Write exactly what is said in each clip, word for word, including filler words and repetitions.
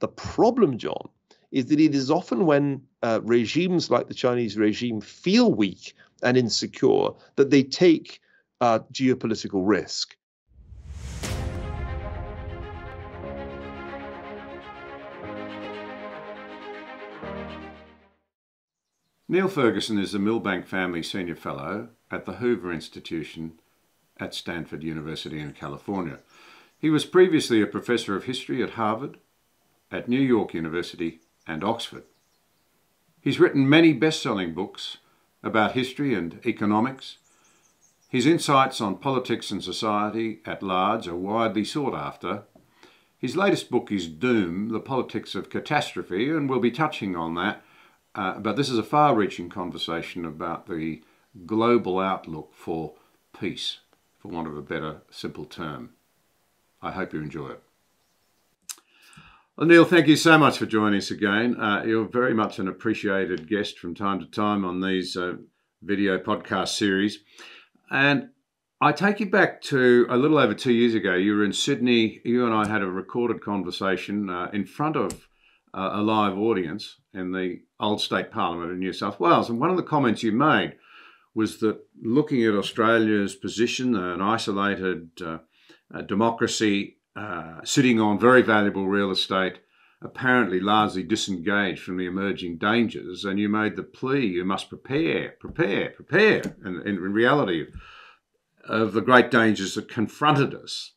The problem, John, is that it is often when uh, regimes like the Chinese regime feel weak and insecure that they take uh, geopolitical risk. Niall Ferguson is the Milbank Family Senior Fellow at the Hoover Institution at Stanford University in California. He was previously a professor of history at Harvard, at New York University and Oxford. He's written many best-selling books about history and economics. His insights on politics and society at large are widely sought after. His latest book is Doom: The Politics of Catastrophe, and we'll be touching on that. Uh, but this is a far-reaching conversation about the global outlook for peace, for want of a better, simple term. I hope you enjoy it. Well, Niall, thank you so much for joining us again. Uh, you're very much an appreciated guest from time to time on these uh, video podcast series. And I take you back to a little over two years ago. You were in Sydney. You and I had a recorded conversation uh, in front of uh, a live audience in the old state parliament in New South Wales. And one of the comments you made was that looking at Australia's position, an isolated uh, democracy uh, sitting on very valuable real estate, apparently largely disengaged from the emerging dangers. And you made the plea, you must prepare, prepare, prepare, and in reality of the great dangers that confronted us.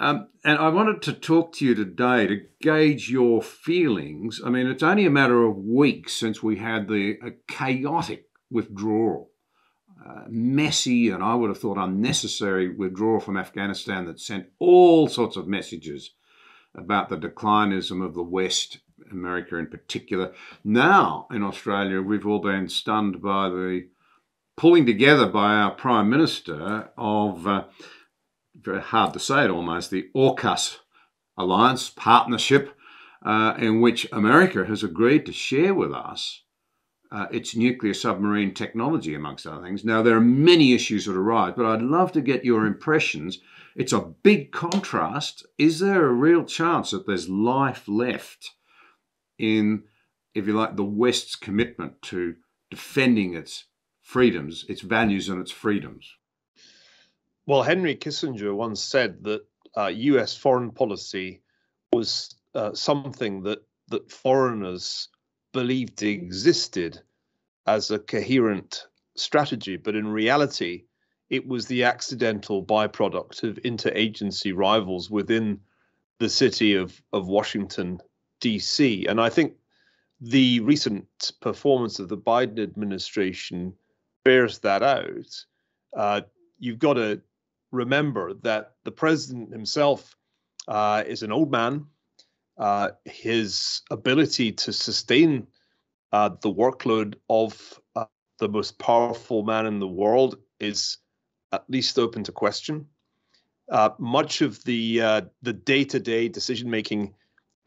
Um, and I wanted to talk to you today to gauge your feelings. I mean, it's only a matter of weeks since we had the a chaotic withdrawal, uh, messy and I would have thought unnecessary withdrawal from Afghanistan that sent all sorts of messages about the declinism of the West, America in particular. Now in Australia, we've all been stunned by the pulling together by our Prime Minister of... Uh, very hard to say it almost, the AUKUS alliance partnership uh, in which America has agreed to share with us uh, its nuclear submarine technology, amongst other things. Now, there are many issues that arise, but I'd love to get your impressions. It's a big contrast. Is there a real chance that there's life left in, if you like, the West's commitment to defending its freedoms, its values and its freedoms? Well, Henry Kissinger once said that uh, U S foreign policy was uh, something that, that foreigners believed existed as a coherent strategy. But in reality, it was the accidental byproduct of interagency rivals within the city of, of Washington, D C. And I think the recent performance of the Biden administration bears that out. Uh, you've got to remember that the president himself uh, is an old man. Uh, his ability to sustain uh, the workload of uh, the most powerful man in the world is at least open to question. Uh, much of the uh, the day-to-day decision-making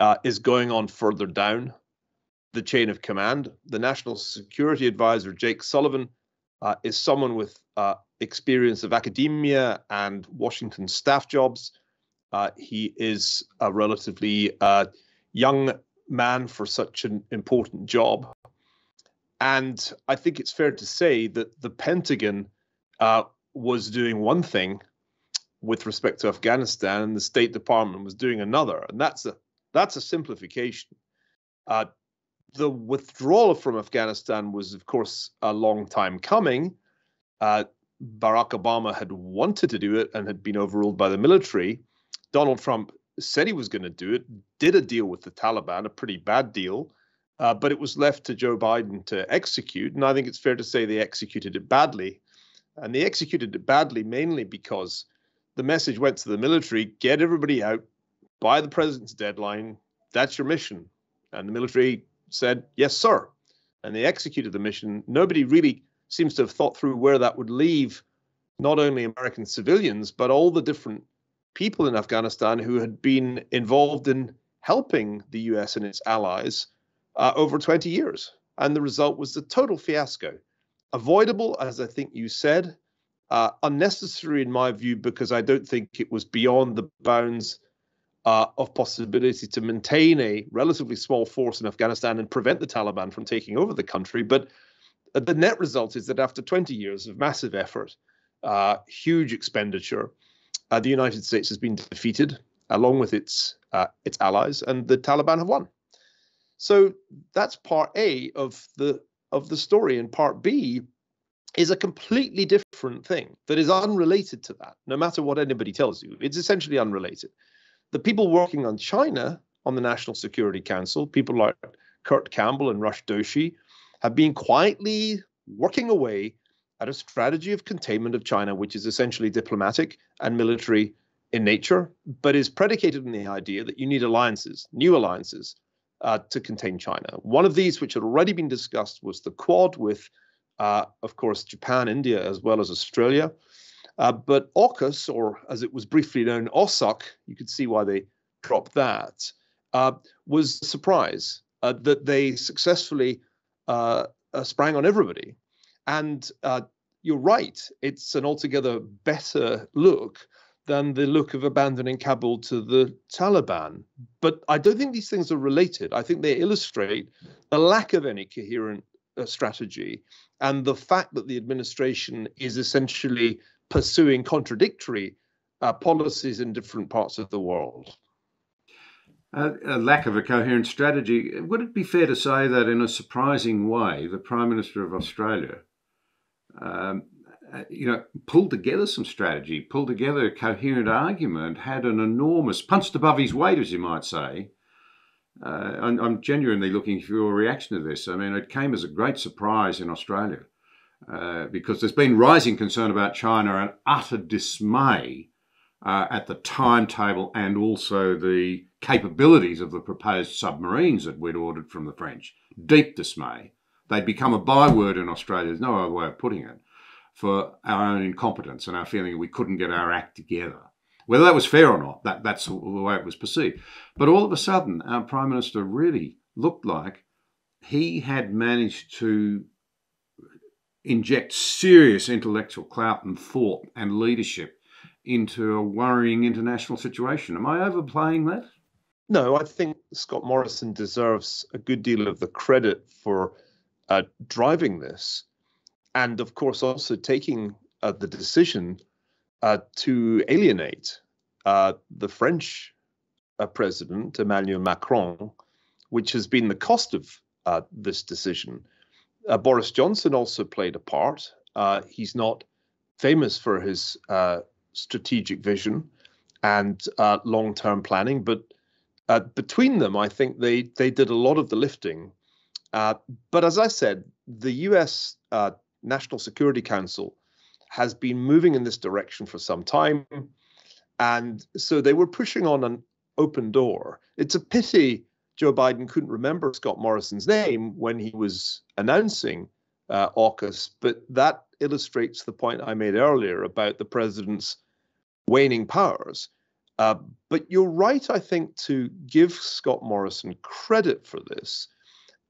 uh, is going on further down the chain of command. The National Security Advisor, Jake Sullivan, uh, is someone with uh, experience of academia and Washington staff jobs. Uh, he is a relatively uh, young man for such an important job. And I think it's fair to say that the Pentagon uh, was doing one thing with respect to Afghanistan and the State Department was doing another. And that's a, that's a simplification. Uh, the withdrawal from Afghanistan was, of course, a long time coming. Uh, Barack Obama had wanted to do it and had been overruled by the military. Donald Trump said he was going to do it, did a deal with the Taliban, a pretty bad deal, uh, but it was left to Joe Biden to execute. And I think it's fair to say they executed it badly. And they executed it badly mainly because the message went to the military, get everybody out by the president's deadline. That's your mission. And the military said, yes, sir. And they executed the mission. Nobody really seems to have thought through where that would leave not only American civilians, but all the different people in Afghanistan who had been involved in helping the U S and its allies uh, over twenty years. And the result was a total fiasco. Avoidable, as I think you said, uh, unnecessary in my view, because I don't think it was beyond the bounds uh, of possibility to maintain a relatively small force in Afghanistan and prevent the Taliban from taking over the country. But the net result is that after twenty years of massive effort, uh, huge expenditure, uh, the United States has been defeated along with its uh, its allies, and the Taliban have won. So that's part A of the of the story, and part B is a completely different thing that is unrelated to that, no matter what anybody tells you. It's essentially unrelated. The people working on China on the National Security Council, people like Kurt Campbell and Rush Doshi, have been quietly working away at a strategy of containment of China, which is essentially diplomatic and military in nature, but is predicated on the idea that you need alliances, new alliances, uh, to contain China. One of these, which had already been discussed, was the Quad with, uh, of course, Japan, India, as well as Australia. Uh, but AUKUS, or as it was briefly known, O S A C, you could see why they dropped that, uh, was a surprise uh, that they successfully uh, uh, sprang on everybody. And uh, you're right, it's an altogether better look than the look of abandoning Kabul to the Taliban. But I don't think these things are related. I think they illustrate the lack of any coherent uh, strategy and the fact that the administration is essentially pursuing contradictory uh, policies in different parts of the world. Uh, a lack of a coherent strategy. Would it be fair to say that in a surprising way, the Prime Minister of Australia um, Uh, you know, pulled together some strategy, pulled together a coherent argument, had an enormous, punched above his weight, as you might say. Uh, I'm, I'm genuinely looking for your reaction to this. I mean, it came as a great surprise in Australia uh, because there's been rising concern about China and utter dismay uh, at the timetable and also the capabilities of the proposed submarines that we'd ordered from the French. Deep dismay. They'd become a byword in Australia. There's no other way of putting it, for our own incompetence and our feeling we couldn't get our act together. Whether that was fair or not, that, that's the way it was perceived. But all of a sudden, our Prime Minister really looked like he had managed to inject serious intellectual clout and thought and leadership into a worrying international situation. Am I overplaying that? No, I think Scott Morrison deserves a good deal of the credit for uh, driving this. And, of course, also taking uh, the decision uh, to alienate uh, the French uh, president, Emmanuel Macron, which has been the cost of uh, this decision. Uh, Boris Johnson also played a part. Uh, he's not famous for his uh, strategic vision and uh, long-term planning, but uh, between them, I think they, they did a lot of the lifting. Uh, but as I said, the U S uh, National Security Council has been moving in this direction for some time. And so they were pushing on an open door. It's a pity Joe Biden couldn't remember Scott Morrison's name when he was announcing uh, AUKUS, but that illustrates the point I made earlier about the president's waning powers. Uh, but you're right, I think, to give Scott Morrison credit for this.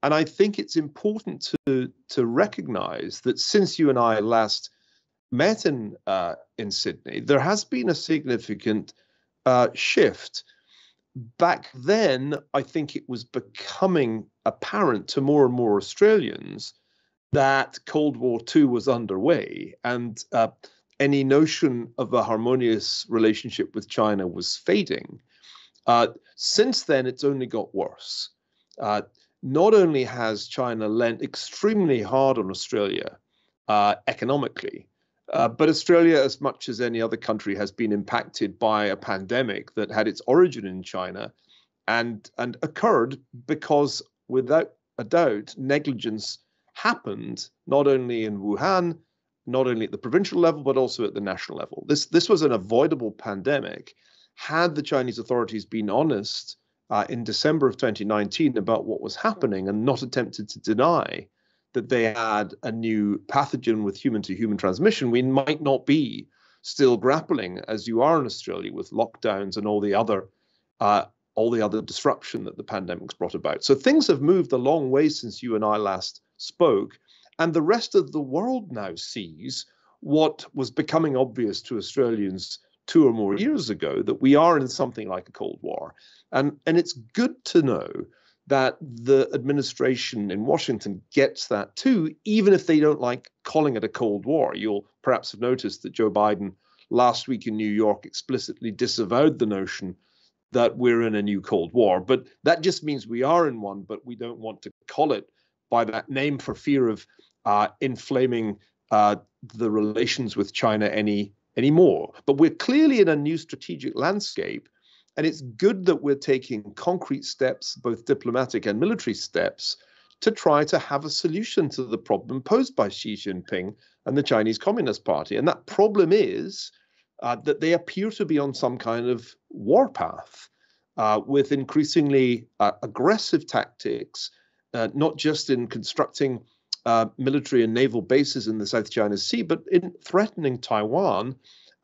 And I think it's important to to recognize that since you and I last met in uh, in Sydney, there has been a significant uh, shift. Back then, I think it was becoming apparent to more and more Australians that Cold War Two was underway, and uh, any notion of a harmonious relationship with China was fading. Uh, since then, it's only got worse. Uh, Not only has China lent extremely hard on Australia uh, economically, uh, but Australia, as much as any other country, has been impacted by a pandemic that had its origin in China and, and occurred because, without a doubt, negligence happened not only in Wuhan, not only at the provincial level, but also at the national level. This, this was an avoidable pandemic. Had the Chinese authorities been honest Uh, in December of twenty nineteen about what was happening and not attempted to deny that they had a new pathogen with human-to-human transmission, we might not be still grappling, as you are in Australia, with lockdowns and all the other uh, all the other disruption that the pandemic's brought about. So things have moved a long way since you and I last spoke, and the rest of the world now sees what was becoming obvious to Australians two or more years ago that we are in something like a Cold War. And, and it's good to know that the administration in Washington gets that too, even if they don't like calling it a Cold War. You'll perhaps have noticed that Joe Biden last week in New York explicitly disavowed the notion that we're in a new Cold War. But that just means we are in one, but we don't want to call it by that name for fear of uh, inflaming uh, the relations with China any anymore. But we're clearly in a new strategic landscape. And it's good that we're taking concrete steps, both diplomatic and military steps, to try to have a solution to the problem posed by Xi Jinping and the Chinese Communist Party. And that problem is uh, that they appear to be on some kind of warpath uh, with increasingly uh, aggressive tactics, uh, not just in constructing uh, military and naval bases in the South China Sea, but in threatening Taiwan.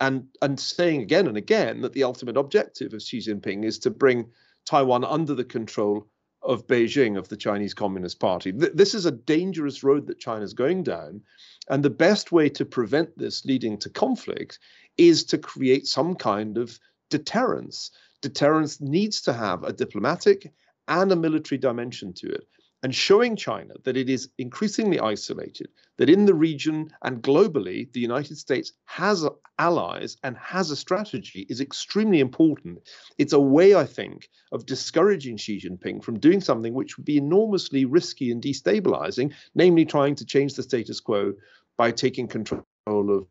And, and saying again and again that the ultimate objective of Xi Jinping is to bring Taiwan under the control of Beijing, of the Chinese Communist Party. Th- this is a dangerous road that China's going down. And the best way to prevent this leading to conflict is to create some kind of deterrence. Deterrence needs to have a diplomatic and a military dimension to it. And showing China that it is increasingly isolated, that in the region and globally, the United States has allies and has a strategy is extremely important. It's a way, I think, of discouraging Xi Jinping from doing something which would be enormously risky and destabilizing, namely trying to change the status quo by taking control of,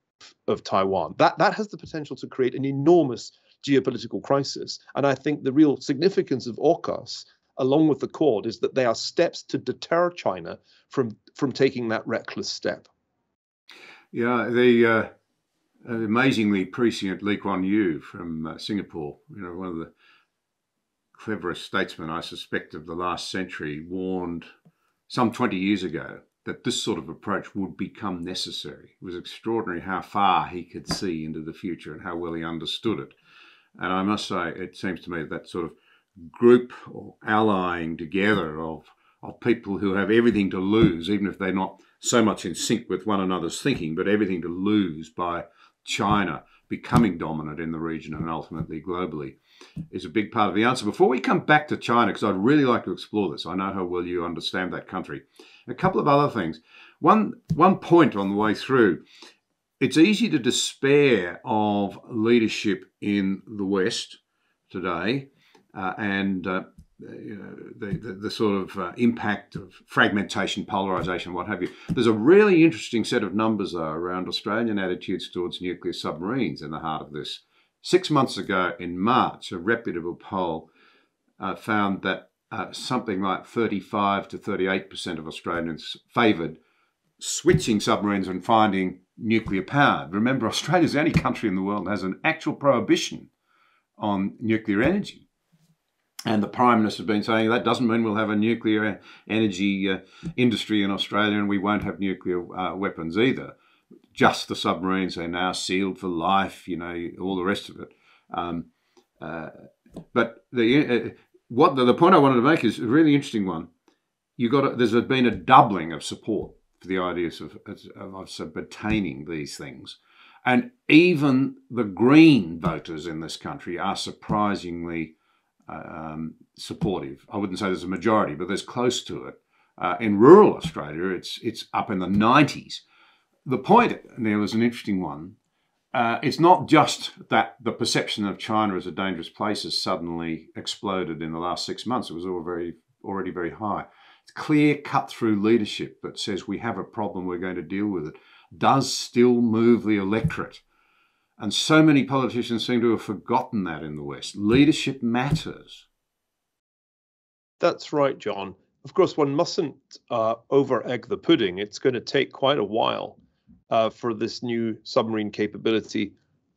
of Taiwan. That, that has the potential to create an enormous geopolitical crisis. And I think the real significance of AUKUS, along with the Quad, is that they are steps to deter China from from taking that reckless step. Yeah, the uh, amazingly prescient Lee Kuan Yew from uh, Singapore, you know, one of the cleverest statesmen, I suspect, of the last century, warned some twenty years ago that this sort of approach would become necessary. It was extraordinary how far he could see into the future and how well he understood it. And I must say, it seems to me that, that sort of group or allying together of of people who have everything to lose, even if they're not so much in sync with one another's thinking, but everything to lose by China becoming dominant in the region and ultimately globally, is a big part of the answer. Before we come back to China, because I'd really like to explore this, I know how well you understand that country, a couple of other things. One, one point on the way through, it's easy to despair of leadership in the West today, Uh, and uh, you know, the, the, the sort of uh, impact of fragmentation, polarisation, what have you. There's a really interesting set of numbers, though, around Australian attitudes towards nuclear submarines in the heart of this. Six months ago in March, a reputable poll uh, found that uh, something like thirty-five to thirty-eight percent of Australians favoured switching submarines and finding nuclear powered. Remember, Australia's the only country in the world that has an actual prohibition on nuclear energy. And the Prime Minister has been saying that doesn't mean we'll have a nuclear energy uh, industry in Australia and we won't have nuclear uh, weapons either. Just the submarines are now sealed for life, you know, all the rest of it. Um, uh, but the, uh, what the, the point I wanted to make is a really interesting one. You got to, there's been a doubling of support for the ideas of, of, of subtaining these things. And even the Green voters in this country are surprisingly Um, supportive. I wouldn't say there's a majority, but there's close to it. Uh, in rural Australia, it's it's up in the nineties. The point, Neil, is an interesting one. Uh, it's not just that the perception of China as a dangerous place has suddenly exploded in the last six months. It was all very, already very high. It's clear cut-through leadership that says we have a problem, we're going to deal with it, does still move the electorate. And so many politicians seem to have forgotten that in the West. Leadership matters. That's right, John. Of course, one mustn't uh, over-egg the pudding. It's going to take quite a while uh, for this new submarine capability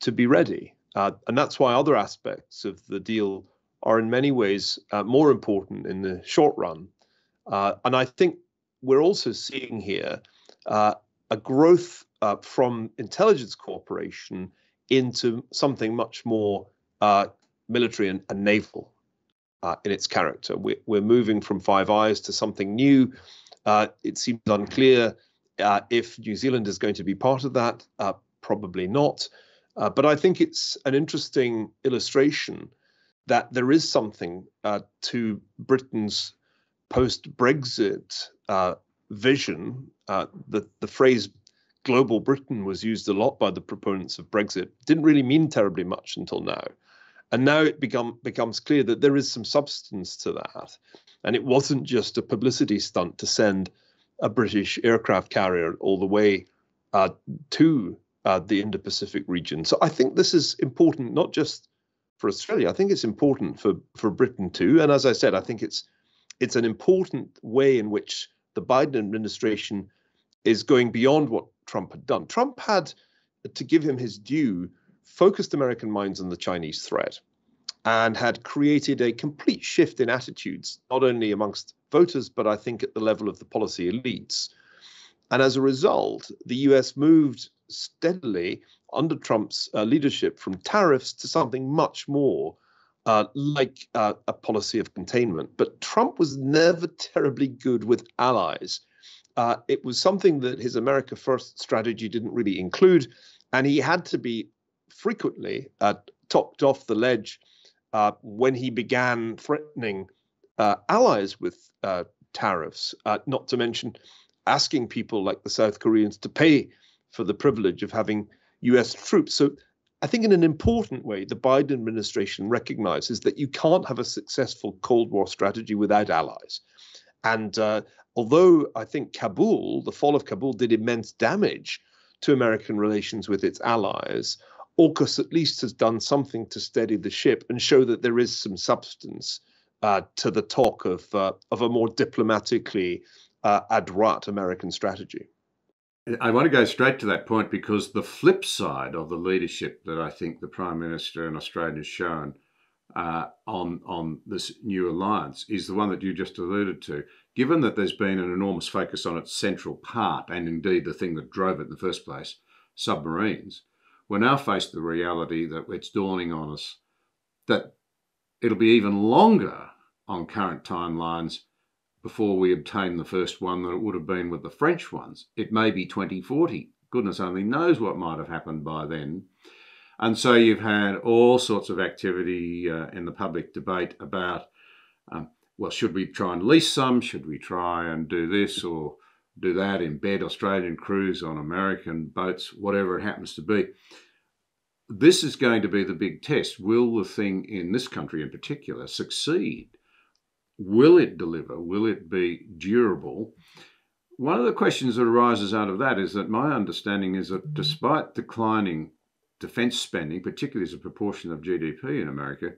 to be ready. Uh, and that's why other aspects of the deal are in many ways uh, more important in the short run. Uh, and I think we're also seeing here uh, a growth uh, from intelligence cooperation into something much more uh, military and, and naval uh, in its character. We're, we're moving from Five Eyes to something new. Uh, it seems unclear uh, if New Zealand is going to be part of that, uh, probably not. Uh, but I think it's an interesting illustration that there is something uh, to Britain's post-Brexit uh, vision. Uh, the, the phrase global Britain was used a lot by the proponents of Brexit. Didn't really mean terribly much until now. And now it become, becomes clear that there is some substance to that. And it wasn't just a publicity stunt to send a British aircraft carrier all the way uh, to uh, the Indo-Pacific region. So I think this is important, not just for Australia. I think it's important for, for Britain too. And as I said, I think it's it's an important way in which the Biden administration is going beyond what Trump had done. Trump had, to give him his due, focused American minds on the Chinese threat and had created a complete shift in attitudes, not only amongst voters, but I think at the level of the policy elites. And as a result, the U S moved steadily under Trump's uh, leadership from tariffs to something much more uh, like uh, a policy of containment. But Trump was never terribly good with allies. Uh, it was something that his America First strategy didn't really include, and he had to be frequently uh, topped off the ledge uh, when he began threatening uh, allies with uh, tariffs, uh, not to mention asking people like the South Koreans to pay for the privilege of having U S troops. So I think in an important way, the Biden administration recognizes that you can't have a successful Cold War strategy without allies. And uh, although I think Kabul, the fall of Kabul, did immense damage to American relations with its allies, AUKUS at least has done something to steady the ship and show that there is some substance uh, to the talk of uh, of a more diplomatically uh, adroit American strategy. I want to go straight to that point, because the flip side of the leadership that I think the Prime Minister in Australia has shown uh, on, on this new alliance is the one that you just alluded to. Given that there's been an enormous focus on its central part, and indeed the thing that drove it in the first place, submarines, we're now faced with the reality that it's dawning on us that it'll be even longer on current timelines before we obtain the first one than it would have been with the French ones. It may be twenty forty. Goodness only knows what might have happened by then. And so you've had all sorts of activity uh, in the public debate about, um, well, should we try and lease some? Should we try and do this or do that, embed Australian crews on American boats, whatever it happens to be. This is going to be the big test. Will the thing in this country in particular succeed? Will it deliver? Will it be durable? One of the questions that arises out of that is that my understanding is that despite declining defence spending, particularly as a proportion of G D P in America,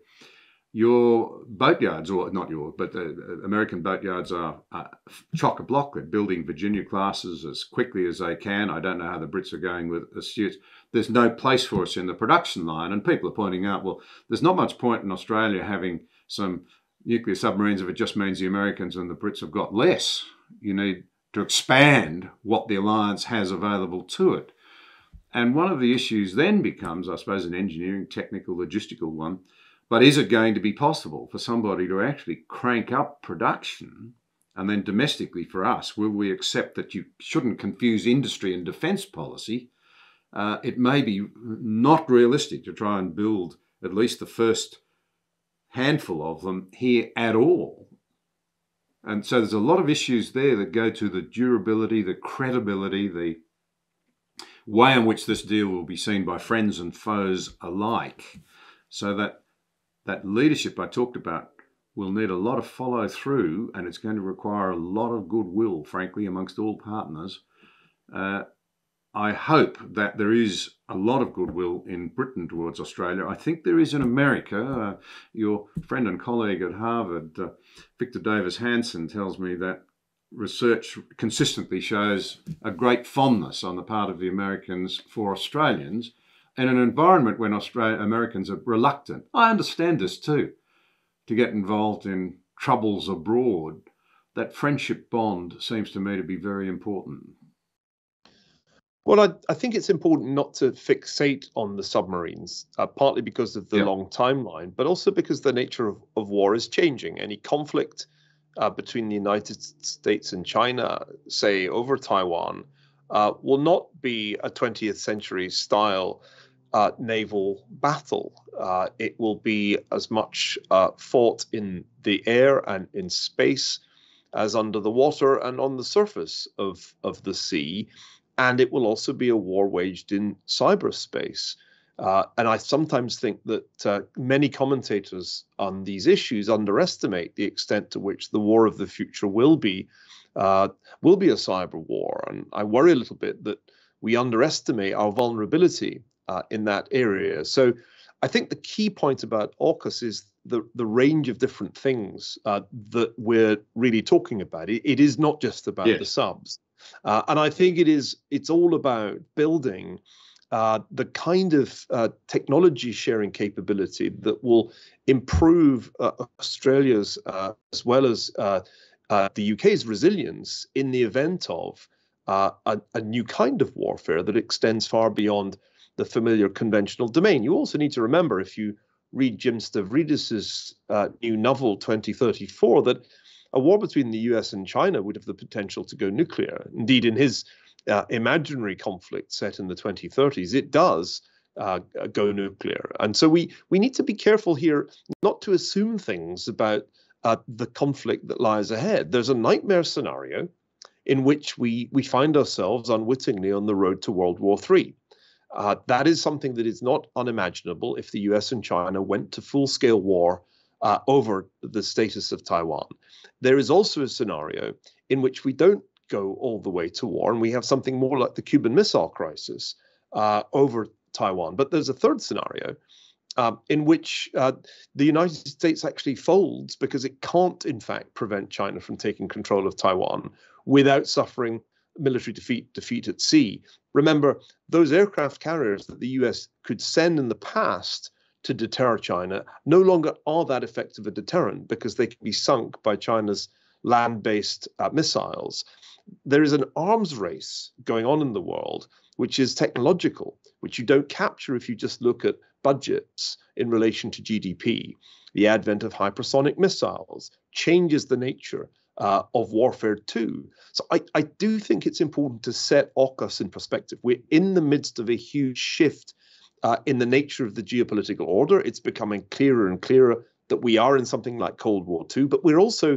your boatyards, or not your, but the American boatyards are, are chock-a-block. They're building Virginia classes as quickly as they can. I don't know how the Brits are going with astutes. There's no place for us in the production line. And people are pointing out, well, there's not much point in Australia having some nuclear submarines if it just means the Americans and the Brits have got less. You need to expand what the alliance has available to it. And one of the issues then becomes, I suppose, an engineering, technical, logistical one. But is it going to be possible for somebody to actually crank up production? And then domestically for us, will we accept that you shouldn't confuse industry and defence policy? Uh, it may be not realistic to try and build at least the first handful of them here at all. And so there's a lot of issues there that go to the durability, the credibility, the way in which this deal will be seen by friends and foes alike. So that That leadership I talked about will need a lot of follow through, and it's going to require a lot of goodwill, frankly, amongst all partners. Uh, I hope that there is a lot of goodwill in Britain towards Australia. I think there is in America. Uh, your friend and colleague at Harvard, uh, Victor Davis Hanson, tells me that research consistently shows a great fondness on the part of the Americans for Australians. In an environment when Australia, Americans are reluctant, I understand this too, to get involved in troubles abroad, that friendship bond seems to me to be very important. Well, I, I think it's important not to fixate on the submarines, uh, partly because of the yeah. long timeline, but also because the nature of, of war is changing. Any conflict uh, between the United States and China, say, over Taiwan, uh, will not be a twentieth century style uh, naval battle. Uh, it will be as much uh, fought in the air and in space as under the water and on the surface of, of the sea. And it will also be a war waged in cyberspace. Uh, and I sometimes think that uh, many commentators on these issues underestimate the extent to which the war of the future will be uh, will be a cyber war. And I worry a little bit that we underestimate our vulnerability uh, in that area. So I think the key point about AUKUS is the, the range of different things uh, that we're really talking about. It, it is not just about yes. the subs. Uh, and I think it is, it's all about building Uh, the kind of uh, technology sharing capability that will improve uh, Australia's uh, as well as uh, uh, the U K's resilience in the event of uh, a, a new kind of warfare that extends far beyond the familiar conventional domain. You also need to remember, if you read Jim Stavridis' uh, new novel, twenty thirty-four, that a war between the U S and China would have the potential to go nuclear. Indeed, in his Uh, imaginary conflict set in the twenty thirties, it does uh, go nuclear. And so we, we need to be careful here not to assume things about uh, the conflict that lies ahead. There's a nightmare scenario in which we, we find ourselves unwittingly on the road to World War Three. Uh, that is something that is not unimaginable if the U S and China went to full-scale war uh, over the status of Taiwan. There is also a scenario in which we don't go all the way to war, and we have something more like the Cuban Missile Crisis uh, over Taiwan. But there's a third scenario uh, in which uh, the United States actually folds because it can't, in fact, prevent China from taking control of Taiwan without suffering military defeat, defeat at sea. Remember, those aircraft carriers that the U S could send in the past to deter China no longer are that effective a deterrent because they can be sunk by China's land-based uh, missiles. There is an arms race going on in the world, which is technological, which you don't capture if you just look at budgets in relation to G D P. The advent of hypersonic missiles changes the nature uh, of warfare too. So I, I do think it's important to set AUKUS in perspective. We're in the midst of a huge shift uh, in the nature of the geopolitical order. It's becoming clearer and clearer that we are in something like Cold War Two, but we're also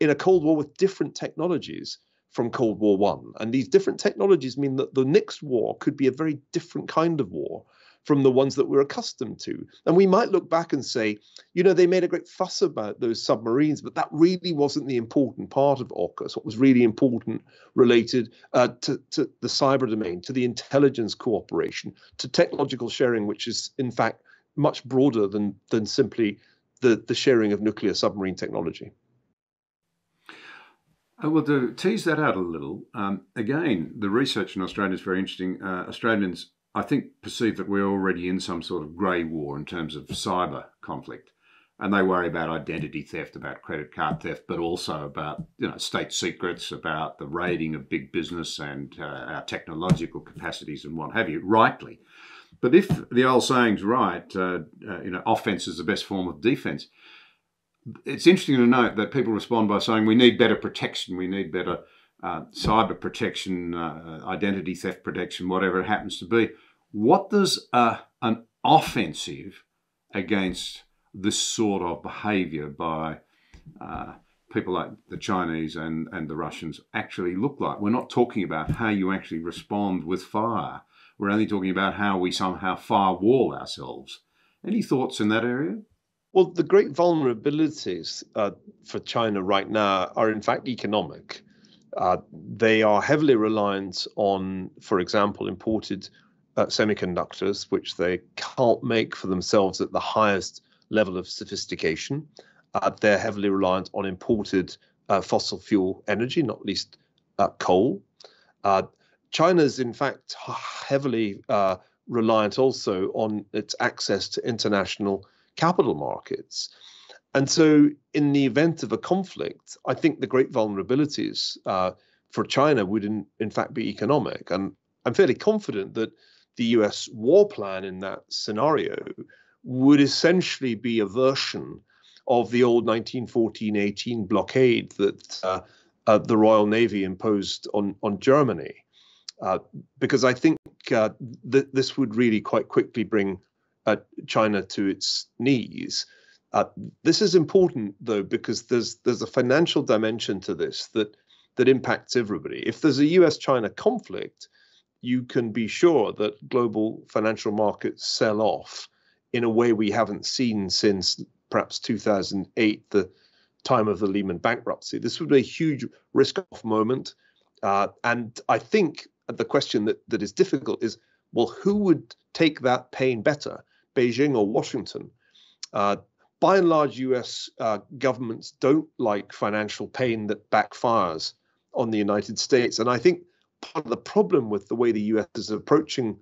in a Cold War with different technologies from Cold War One. And these different technologies mean that the next war could be a very different kind of war from the ones that we're accustomed to. And we might look back and say, you know, they made a great fuss about those submarines, but that really wasn't the important part of AUKUS. What was really important related uh, to, to the cyber domain, to the intelligence cooperation, to technological sharing, which is, in fact, much broader than, than simply the, the sharing of nuclear submarine technology. Uh, well, to tease that out a little, um, again, the research in Australia is very interesting. Uh, Australians, I think, perceive that we're already in some sort of grey war in terms of cyber conflict, and they worry about identity theft, about credit card theft, but also about, you know, state secrets, about the raiding of big business and uh, our technological capacities and what have you, rightly. But if the old saying's right, uh, uh, you know, offence is the best form of defence. It's interesting to note that people respond by saying we need better protection, we need better uh, cyber protection, uh, identity theft protection, whatever it happens to be. What does uh, an offensive against this sort of behaviour by uh, people like the Chinese and, and the Russians actually look like? We're not talking about how you actually respond with fire. We're only talking about how we somehow firewall ourselves. Any thoughts in that area? Well, the great vulnerabilities uh, for China right now are, in fact, economic. Uh, they are heavily reliant on, for example, imported uh, semiconductors, which they can't make for themselves at the highest level of sophistication. Uh, they're heavily reliant on imported uh, fossil fuel energy, not least uh, coal. Uh, China is, in fact, heavily uh, reliant also on its access to international capital markets. And so in the event of a conflict, I think the great vulnerabilities uh, for China would in, in fact be economic. And I'm fairly confident that the U S war plan in that scenario would essentially be a version of the old nineteen fourteen eighteen blockade that uh, uh, the Royal Navy imposed on, on Germany. uh, because I think uh, th this would really quite quickly bring uh, China to its knees. Uh, this is important, though, because there's there's a financial dimension to this that that impacts everybody. If there's a U S China conflict, you can be sure that global financial markets sell off in a way we haven't seen since perhaps two thousand eight, the time of the Lehman bankruptcy. This would be a huge risk-off moment. Uh, and I think the question that, that is difficult is, well, who would take that pain better, Beijing or Washington? Uh, by and large, U S uh, governments don't like financial pain that backfires on the United States. And I think part of the problem with the way the U S is approaching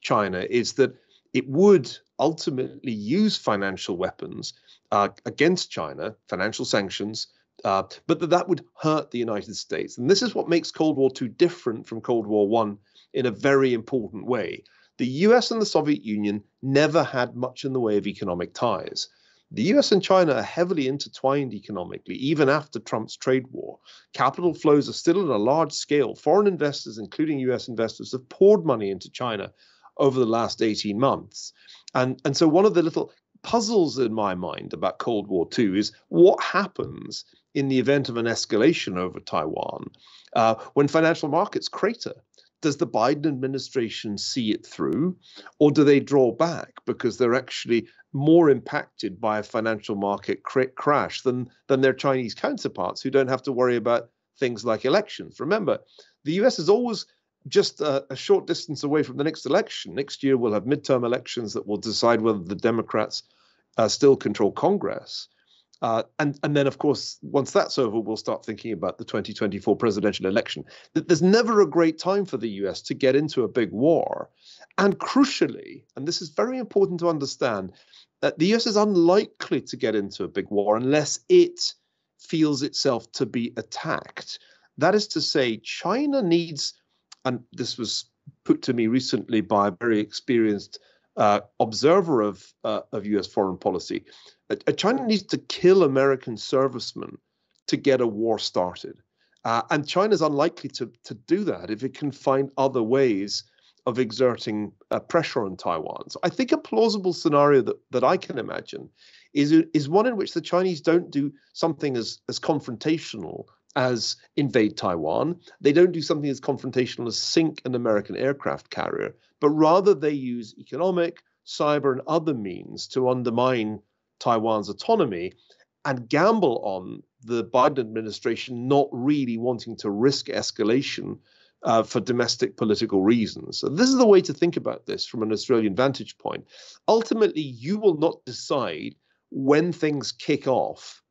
China is that it would ultimately use financial weapons uh, against China, financial sanctions, uh, but that, that would hurt the United States. And this is what makes Cold War Two different from Cold War One in a very important way. The U S and the Soviet Union never had much in the way of economic ties. The U S and China are heavily intertwined economically, even after Trump's trade war. Capital flows are still at a large scale. Foreign investors, including U S investors, have poured money into China over the last eighteen months. And, and so one of the little puzzles in my mind about Cold War Two is what happens in the event of an escalation over Taiwan uh, when financial markets crater. Does the Biden administration see it through, or do they draw back because they're actually more impacted by a financial market crash than, than their Chinese counterparts who don't have to worry about things like elections? Remember, the U S is always just a, a short distance away from the next election. Next year, we'll have midterm elections that will decide whether the Democrats uh, still control Congress. Uh, and, and then, of course, once that's over, we'll start thinking about the twenty twenty-four presidential election. There's never a great time for the U S to get into a big war. And crucially, and this is very important to understand, that the U S is unlikely to get into a big war unless it feels itself to be attacked. That is to say, China needs, and this was put to me recently by a very experienced Uh, observer of, uh, of U S foreign policy, uh, China needs to kill American servicemen to get a war started. Uh, and China's unlikely to, to do that if it can find other ways of exerting uh, pressure on Taiwan. So I think a plausible scenario that, that I can imagine is, is one in which the Chinese don't do something as, as confrontational as invade Taiwan. They don't do something as confrontational as sink an American aircraft carrier, but rather they use economic, cyber, and other means to undermine Taiwan's autonomy and gamble on the Biden administration not really wanting to risk escalation uh, for domestic political reasons. So this is the way to think about this from an Australian vantage point. Ultimately, you will not decide when things kick off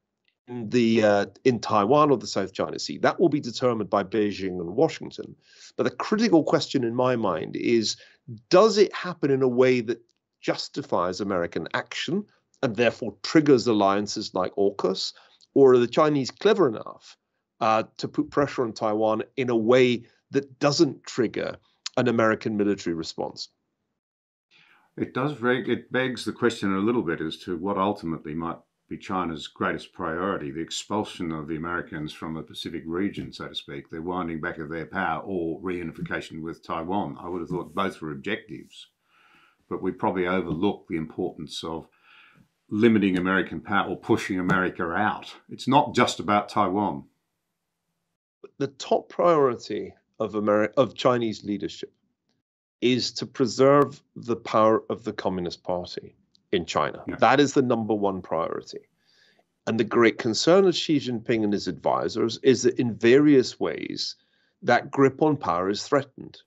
in the uh, in Taiwan or the South China Sea. That will be determined by Beijing and Washington. But the critical question in my mind is, does it happen in a way that justifies American action and therefore triggers alliances like AUKUS? Or are the Chinese clever enough uh, to put pressure on Taiwan in a way that doesn't trigger an American military response? It does very, it begs the question a little bit as to what ultimately might be China's greatest priority, the expulsion of the Americans from the Pacific region, so to speak, the winding back of their power, or reunification with Taiwan. I would have thought both were objectives, but we probably overlook the importance of limiting American power or pushing America out. It's not just about Taiwan. The top priority of, Ameri of Chinese leadership is to preserve the power of the Communist Party in China. Yeah. That is the number one priority. And the great concern of Xi Jinping and his advisors is that in various ways, that grip on power is threatened.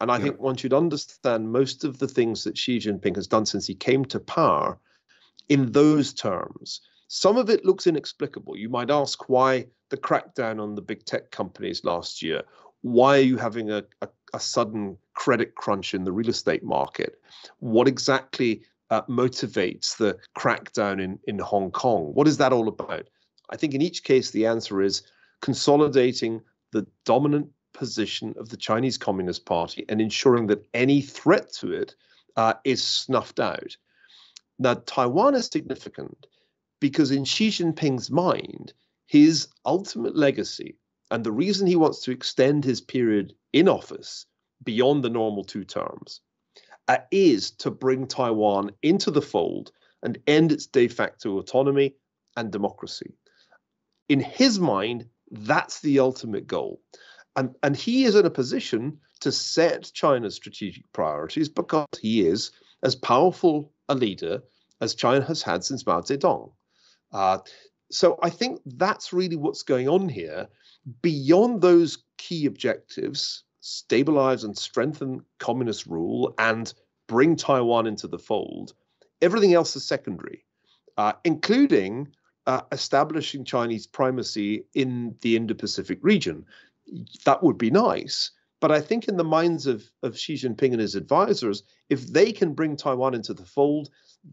And I yeah. think one should understand most of the things that Xi Jinping has done since he came to power in those terms. Some of it looks inexplicable. You might ask why the crackdown on the big tech companies last year. Why are you having a, a, a sudden credit crunch in the real estate market? What exactly Uh, motivates the crackdown in, in Hong Kong? What is that all about? I think in each case, the answer is consolidating the dominant position of the Chinese Communist Party and ensuring that any threat to it uh, is snuffed out. Now, Taiwan is significant because in Xi Jinping's mind, his ultimate legacy and the reason he wants to extend his period in office beyond the normal two terms, uh, is to bring Taiwan into the fold and end its de facto autonomy and democracy. In his mind, that's the ultimate goal. And, and he is in a position to set China's strategic priorities because he is as powerful a leader as China has had since Mao Zedong. Uh, so I think that's really what's going on here. Beyond those key objectives, stabilize and strengthen communist rule and bring Taiwan into the fold, everything else is secondary, uh, including uh, establishing Chinese primacy in the Indo-Pacific region. That would be nice. But I think in the minds of, of Xi Jinping and his advisors, if they can bring Taiwan into the fold,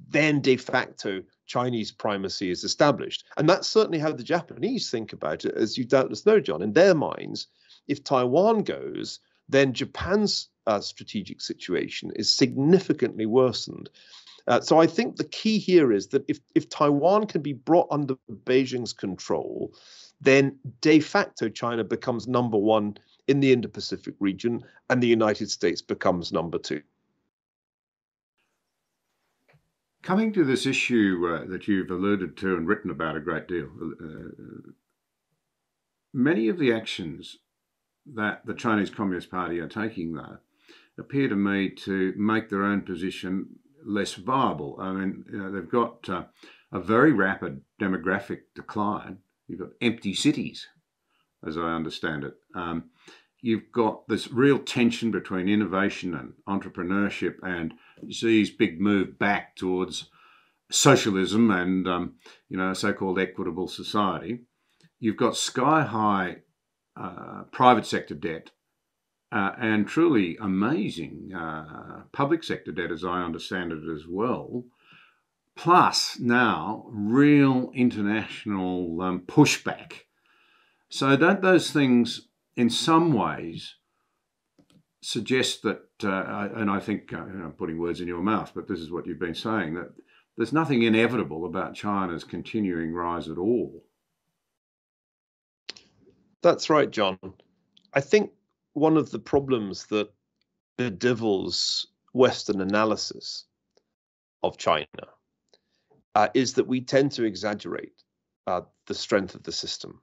then de facto Chinese primacy is established. And that's certainly how the Japanese think about it, as you doubtless know, John. In their minds, if Taiwan goes, then Japan's uh, strategic situation is significantly worsened. Uh, so I think the key here is that if, if Taiwan can be brought under Beijing's control, then de facto China becomes number one in the Indo-Pacific region, and the United States becomes number two. Coming to this issue uh, that you've alluded to and written about a great deal, uh, many of the actions that the Chinese Communist Party are taking, though, appear to me to make their own position less viable. I mean, you know, they've got uh, a very rapid demographic decline. You've got empty cities, as I understand it. Um, you've got this real tension between innovation and entrepreneurship and Xi's big move back towards socialism and, um, you know, so-called equitable society. You've got sky-high uh, private sector debt uh, and truly amazing uh, public sector debt, as I understand it as well. Plus now real international um, pushback. So don't those things in some ways suggest that, uh, and I think uh, I'm putting words in your mouth, but this is what you've been saying, that there's nothing inevitable about China's continuing rise at all. That's right, John. I think one of the problems that bedevils Western analysis of China uh, is that we tend to exaggerate uh, the strength of the system.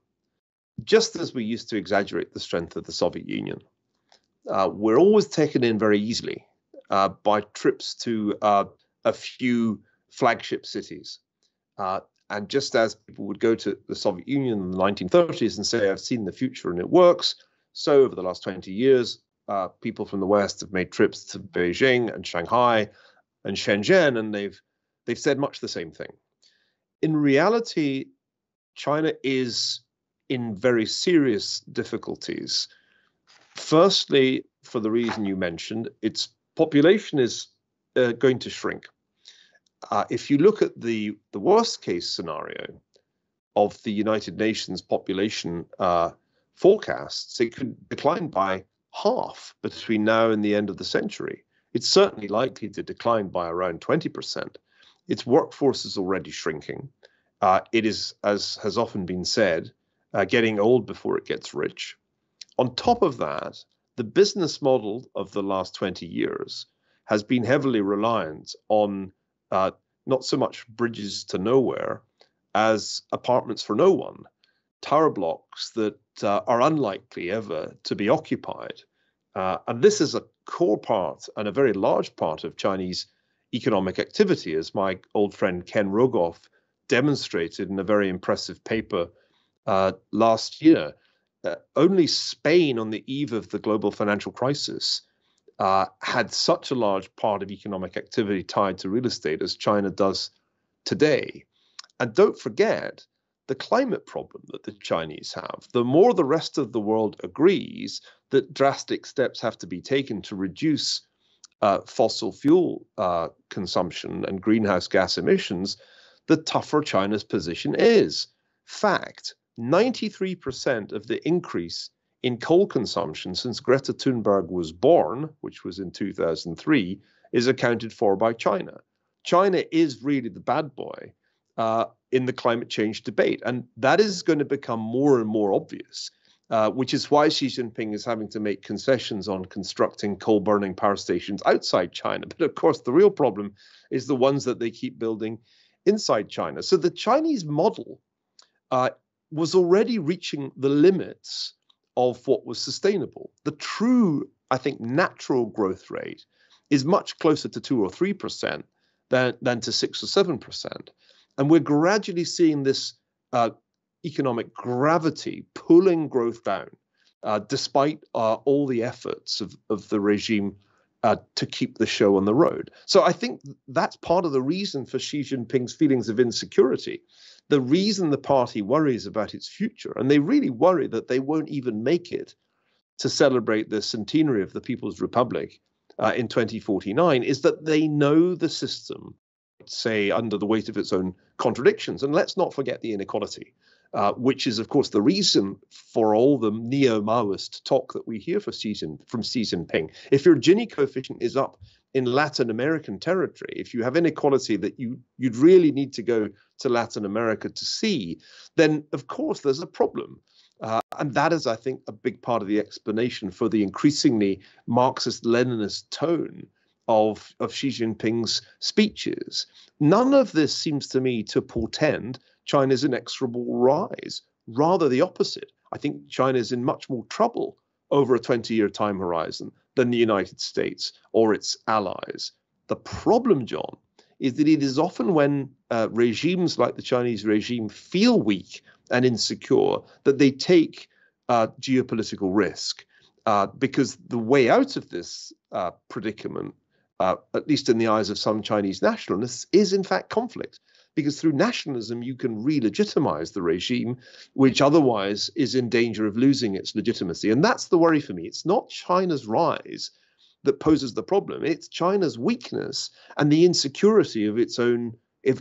Just as we used to exaggerate the strength of the Soviet Union, uh, we're always taken in very easily uh, by trips to uh, a few flagship cities. Uh, and just as people would go to the Soviet Union in the nineteen thirties and say, I've seen the future and it works. So over the last twenty years, uh, people from the West have made trips to Beijing and Shanghai and Shenzhen, and they've, they've said much the same thing. In reality, China is in very serious difficulties. Firstly, for the reason you mentioned, its population is uh, going to shrink. Uh, if you look at the, the worst case scenario of the United Nations population uh, forecasts, it could decline by half between now and the end of the century. It's certainly likely to decline by around twenty percent. Its workforce is already shrinking. Uh, it is, as has often been said, Uh, getting old before it gets rich. On top of that, the business model of the last twenty years has been heavily reliant on uh, not so much bridges to nowhere as apartments for no one, tower blocks that uh, are unlikely ever to be occupied. Uh, and this is a core part and a very large part of Chinese economic activity, as my old friend Ken Rogoff demonstrated in a very impressive paper Uh, last year. Uh, only Spain on the eve of the global financial crisis uh, had such a large part of economic activity tied to real estate as China does today. And don't forget the climate problem that the Chinese have. The more the rest of the world agrees that drastic steps have to be taken to reduce uh, fossil fuel uh, consumption and greenhouse gas emissions, the tougher China's position is. Fact. ninety-three percent of the increase in coal consumption since Greta Thunberg was born, which was in two thousand three, is accounted for by China. China is really the bad boy uh, in the climate change debate, and that is going to become more and more obvious uh, which is why Xi Jinping is having to make concessions on constructing coal-burning power stations outside China. But of course, the real problem is the ones that they keep building inside China. So the Chinese model uh, was already reaching the limits of what was sustainable. The true, I think, natural growth rate is much closer to two or three percent than, than to six or seven percent. And we're gradually seeing this uh, economic gravity pulling growth down, uh, despite uh, all the efforts of, of the regime uh, to keep the show on the road. So I think that's part of the reason for Xi Jinping's feelings of insecurity. The reason the party worries about its future, and they really worry that they won't even make it to celebrate the centenary of the People's Republic uh, in twenty forty-nine, is that they know the system, say, under the weight of its own contradictions. And let's not forget the inequality, uh, which is, of course, the reason for all the neo-Maoist talk that we hear for Xi Jinping, from Xi Jinping. If your Gini coefficient is up in Latin American territory, if you have inequality that you, you'd really need to go to Latin America to see, then, of course, there's a problem. Uh, and that is, I think, a big part of the explanation for the increasingly Marxist-Leninist tone Of, of Xi Jinping's speeches. None of this seems to me to portend China's inexorable rise, rather the opposite. I think China is in much more trouble over a twenty-year time horizon than the United States or its allies. The problem, John, is that it is often when uh, regimes like the Chinese regime feel weak and insecure that they take uh, geopolitical risk, uh, because the way out of this uh, predicament, Uh, at least in the eyes of some Chinese nationalists, is in fact conflict. Because through nationalism, you can re-legitimize the regime, which otherwise is in danger of losing its legitimacy. And that's the worry for me. It's not China's rise that poses the problem. It's China's weakness and the insecurity of its own,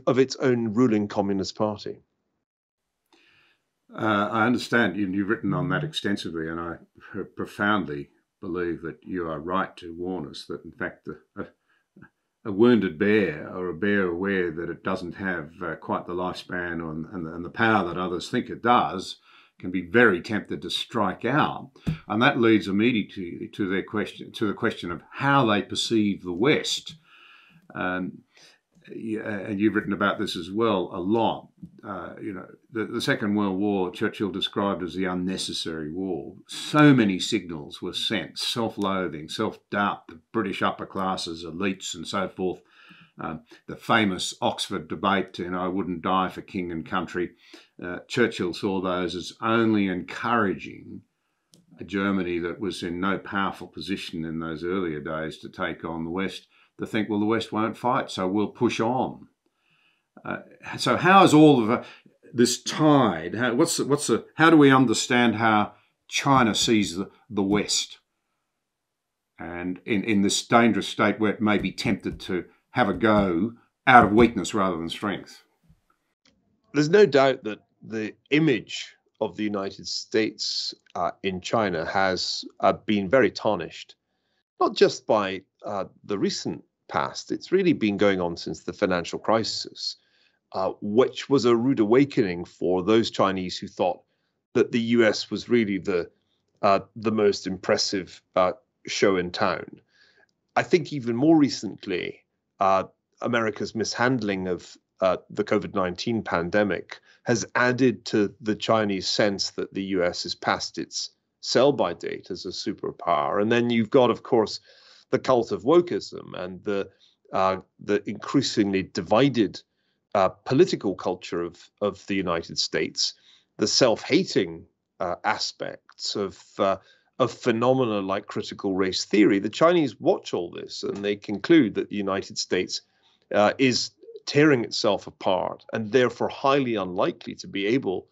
of its own ruling Communist Party. Uh, I understand you, you've written on that extensively, and I profoundly believe that you are right to warn us that, in fact, a, a wounded bear, or a bear aware that it doesn't have uh, quite the lifespan or, and, and the power that others think it does, can be very tempted to strike out. And that leads immediately to, to their question, to the question of how they perceive the West. Um, and you've written about this as well a lot. Uh, you know, the, the Second World War, Churchill described as the unnecessary war. So many signals were sent: self-loathing, self-doubt, the British upper classes, elites, and so forth. Uh, the famous Oxford debate, you know, I wouldn't die for king and country. Uh, Churchill saw those as only encouraging a Germany that was in no powerful position in those earlier days to take on the West, to think, well, the West won't fight, so we'll push on. Uh, so how is all of this tied? How, what's the, what's the, how do we understand how China sees the, the West? And in, in this dangerous state where it may be tempted to have a go out of weakness rather than strength? There's no doubt that the image of the United States uh, in China has uh, been very tarnished, not just by uh, the recent past. It's really been going on since the financial crisis, uh, which was a rude awakening for those Chinese who thought that the U S was really the uh, the most impressive uh, show in town. I think even more recently, uh, America's mishandling of uh, the COVID nineteen pandemic has added to the Chinese sense that the U S is past its sell-by date as a superpower. And then you've got, of course, the cult of wokeism and the uh, the increasingly divided uh, political culture of, of the United States, the self-hating uh, aspects of, uh, of phenomena like critical race theory. The Chinese watch all this and they conclude that the United States uh, is tearing itself apart and therefore highly unlikely to be able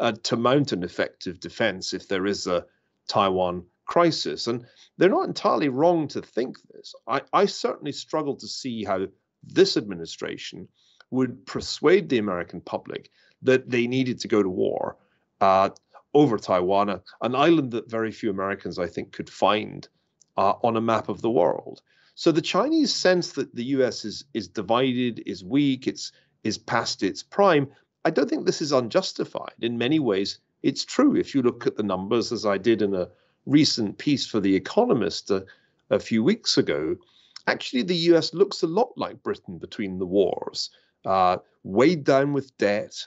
uh, to mount an effective defense if there is a Taiwan crisis. And they're not entirely wrong to think this. I, I certainly struggle to see how this administration would persuade the American public that they needed to go to war uh, over Taiwan, an island that very few Americans, I think, could find uh, on a map of the world. So the Chinese sense that the U S is is divided, is weak, it's is past its prime. I don't think this is unjustified. In many ways, it's true. If you look at the numbers, as I did in a recent piece for The Economist a, a few weeks ago, actually the U S looks a lot like Britain between the wars, uh, weighed down with debt,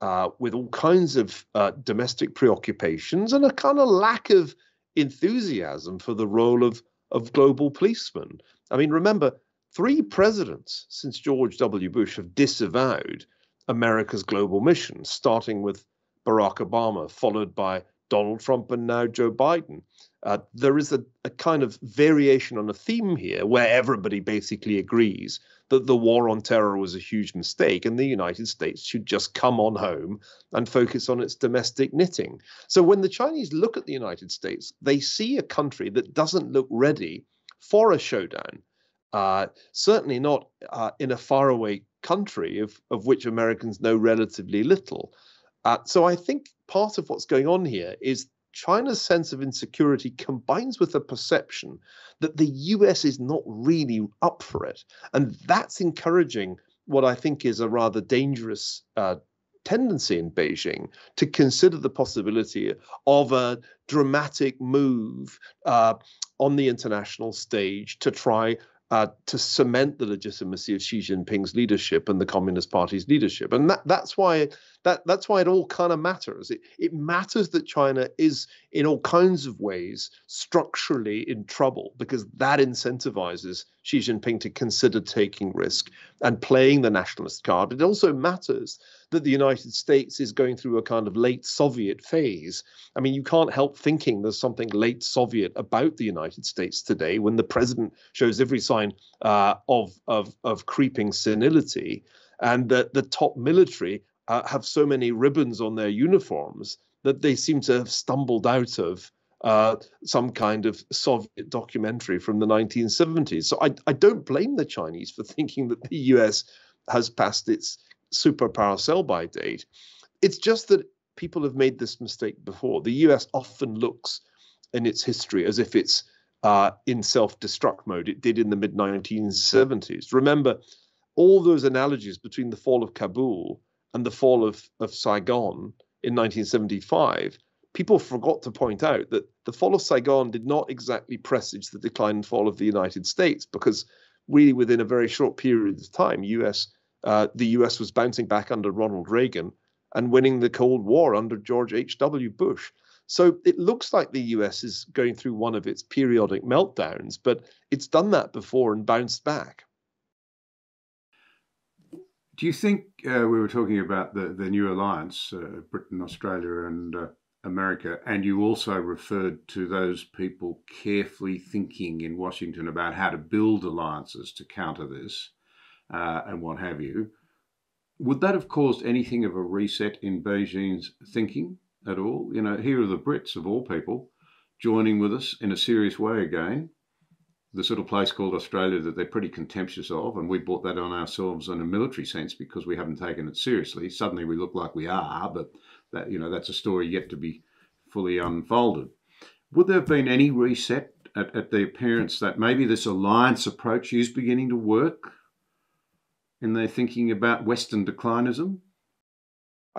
uh, with all kinds of uh, domestic preoccupations and a kind of lack of enthusiasm for the role of, of global policemen. I mean, remember, three presidents since George W. Bush have disavowed America's global mission, starting with Barack Obama, followed by Donald Trump and now Joe Biden. Uh, there is a, a kind of variation on a theme here where everybody basically agrees that the war on terror was a huge mistake and the United States should just come on home and focus on its domestic knitting. So when the Chinese look at the United States, they see a country that doesn't look ready for a showdown, uh, certainly not uh, in a faraway country of, of which Americans know relatively little. Uh, so I think part of what's going on here is China's sense of insecurity combines with a perception that the U S is not really up for it. And that's encouraging what I think is a rather dangerous uh, tendency in Beijing to consider the possibility of a dramatic move uh, on the international stage to try Uh, to cement the legitimacy of Xi Jinping's leadership and the Communist Party's leadership. And that, that's why that that's why it all kind of matters. It, it matters that China is in all kinds of ways structurally in trouble because that incentivizes Xi Jinping to consider taking risk and playing the nationalist card. It also matters that the United States is going through a kind of late Soviet phase. I mean, you can't help thinking there's something late Soviet about the United States today when the president shows every sign uh, of, of, of creeping senility and that the top military uh, have so many ribbons on their uniforms that they seem to have stumbled out of uh, some kind of Soviet documentary from the nineteen seventies. So I, I don't blame the Chinese for thinking that the U S has passed its superpower sell-by date. It's just that people have made this mistake before. The U S often looks in its history as if it's uh, in self-destruct mode. It did in the mid nineteen seventies. Remember, all those analogies between the fall of Kabul and the fall of, of Saigon in nineteen seventy-five, people forgot to point out that the fall of Saigon did not exactly presage the decline and fall of the United States because really within a very short period of time, U S Uh, the U S was bouncing back under Ronald Reagan and winning the Cold War under George H W Bush. So it looks like the U S is going through one of its periodic meltdowns, but it's done that before and bounced back. Do you think uh, we were talking about the, the new alliance, uh, Britain, Australia and uh, America, and you also referred to those people carefully thinking in Washington about how to build alliances to counter this? Uh, and what have you, would that have caused anything of a reset in Beijing's thinking at all? You know, here are the Brits, of all people, joining with us in a serious way again, this little place called Australia that they're pretty contemptuous of, and we brought that on ourselves in a military sense because we haven't taken it seriously. Suddenly we look like we are, but that, you know, that's a story yet to be fully unfolded. Would there have been any reset at, at the appearance that maybe this alliance approach is beginning to work? And they're thinking about Western declinism?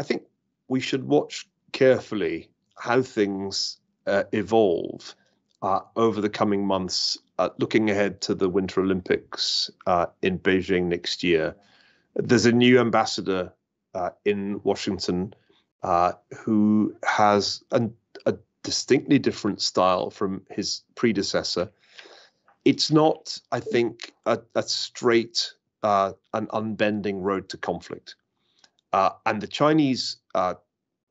I think we should watch carefully how things uh, evolve uh, over the coming months, uh, looking ahead to the Winter Olympics uh, in Beijing next year. There's a new ambassador uh, in Washington uh, who has an, a distinctly different style from his predecessor. It's not, I think, a, a straight... Uh, an unbending road to conflict. Uh, and the Chinese uh,